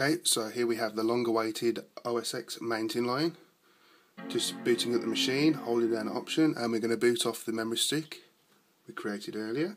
Okay, so here we have the long-awaited OS X Mountain Lion. Just booting up the machine, holding down Option, and we're going to boot off the memory stick we created earlier.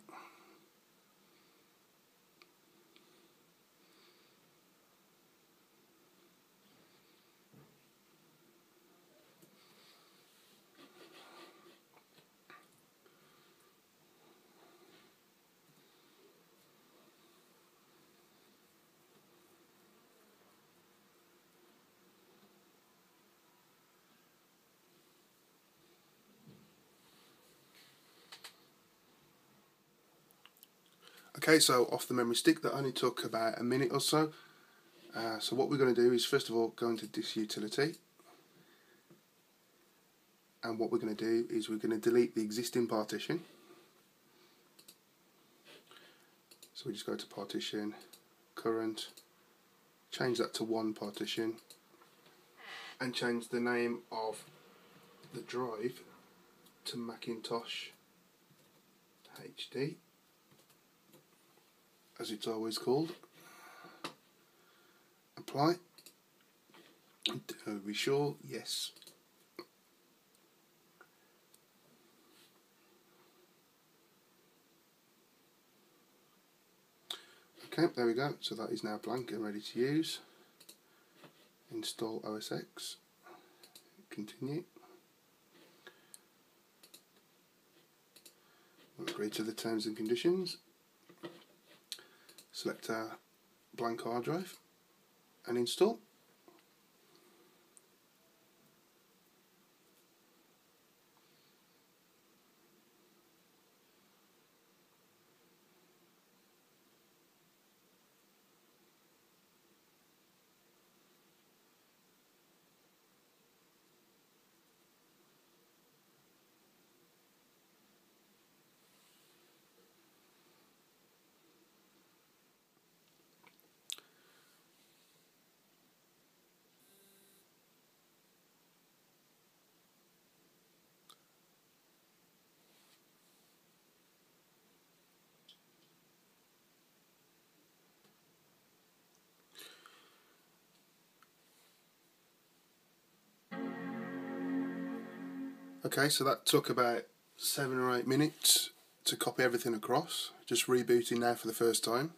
Okay, so off the memory stick, that only took about a minute or so. So what we're going to do is first of all go into Disk Utility, and what we're going to do is we're going to delete the existing partition. So we just go to Partition, Current, change that to one partition, and change the name of the drive to Macintosh HD. As it's always called. Apply. Are we sure? Yes. Okay, there we go. So that is now blank and ready to use. Install OS X. Continue. We'll agree to the terms and conditions. Select our blank hard drive and install. Okay, so that took about 7 or 8 minutes to copy everything across. Just rebooting now for the first time.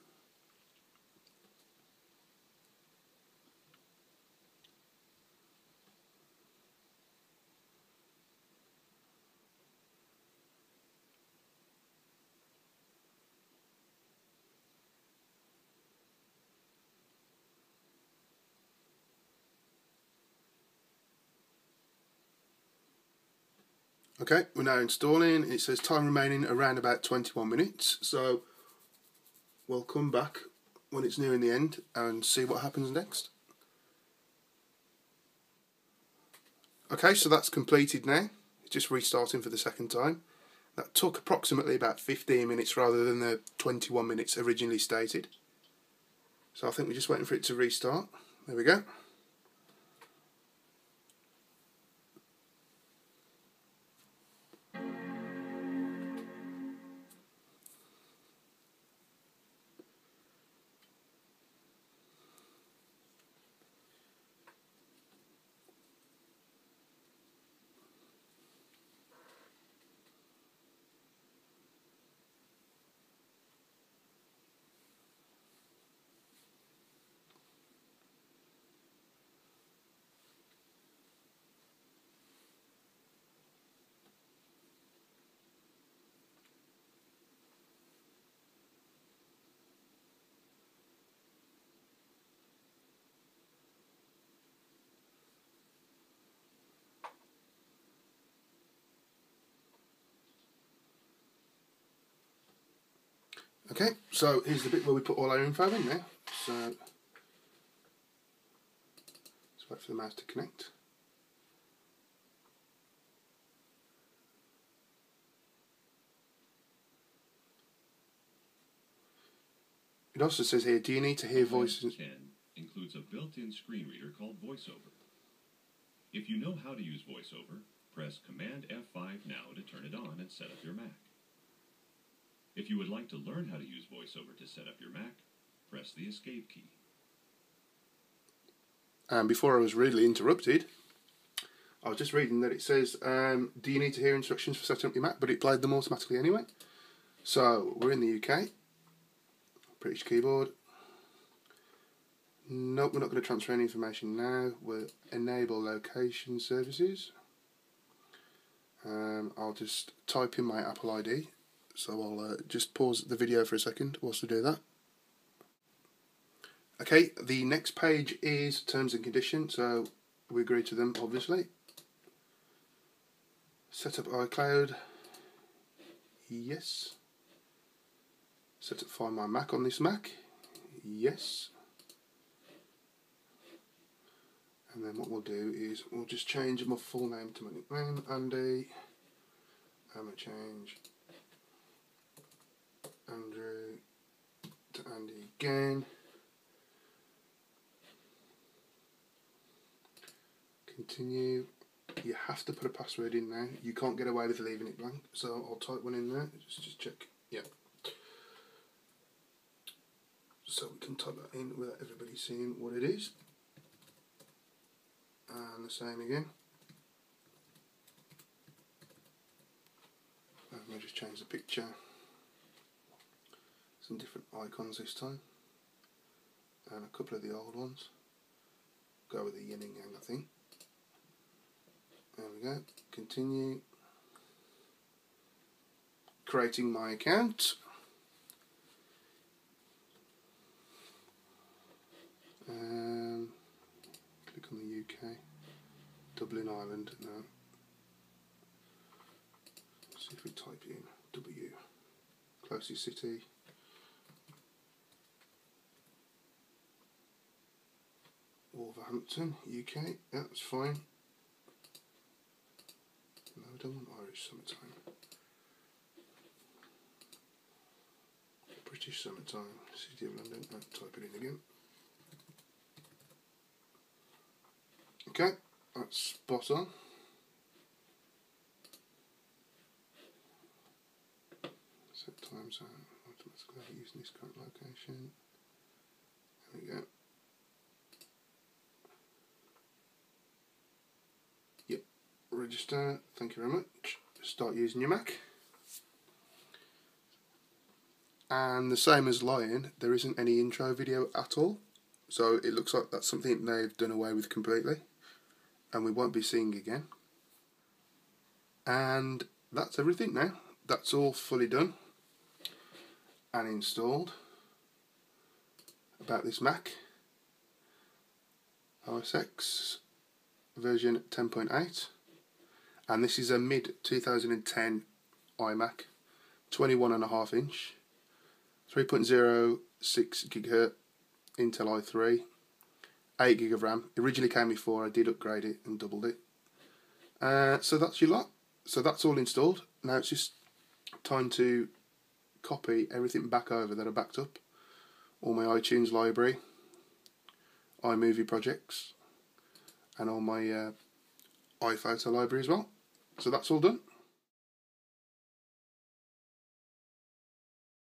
Okay, we're now installing. It says time remaining around about 21 minutes, so we'll come back when it's nearing the end and see what happens next. Okay, so that's completed now. It's just restarting for the second time. That took approximately about 15 minutes rather than the 21 minutes originally stated. So I think we're just waiting for it to restart. There we go. Okay, so here's the bit where we put all our info in there. So let's wait for the mouse to connect. It also says here, do you need to hear voices? 10 includes a built-in screen reader called VoiceOver. If you know how to use VoiceOver, press Command-F5 now to turn it on and set up your Mac. If you would like to learn how to use VoiceOver to set up your Mac, press the Escape key. and before I was rudely interrupted, I was just reading that it says, do you need to hear instructions for setting up your Mac? But it played them automatically anyway. So we're in the UK, British keyboard. Nope, we're not going to transfer any information now. We'll enable location services. I'll just type in my Apple ID. So I'll just pause the video for a second whilst I do that. Okay, the next page is terms and conditions, so we agree to them obviously. Set up iCloud, yes. Set up Find My Mac on this Mac, yes. And then what we'll do is we'll just change my full name to my nickname, Andy. I'm going to change Andrew to Andy again. Continue. You have to put a password in now. You can't get away with leaving it blank. So I'll type one in there. Just check. Yep. So we can type that in without everybody seeing what it is. And the same again. And we'll just change the picture. Some different icons this time. And a couple of the old ones. Go with the yin and yang, I think. There we go. Continue. Creating my account. Click on the UK. Dublin, Ireland. No. Let's see if we type in W. Closest city. Wolverhampton, UK, that's fine. No, I don't want Irish summertime. British summertime, City of London, I'll type it in again. Okay, that's spot on. Set time zone, automatically using this current location. There we go. Register, thank you very much. Start using your Mac. And the same as Lion, there isn't any intro video at all. So it looks like that's something they've done away with completely. And we won't be seeing again. And that's everything now. That's all fully done and installed. About this Mac. OS X version 10.8. And this is a mid-2010 iMac, 21.5 inch, 3.06 GHz, Intel i3, 8 gig of RAM. It originally came with 4, I did upgrade it and doubled it. So that's your lot. So that's all installed. Now it's just time to copy everything back over that I backed up. All my iTunes library, iMovie projects, and all my iPhoto library as well. So that's all done.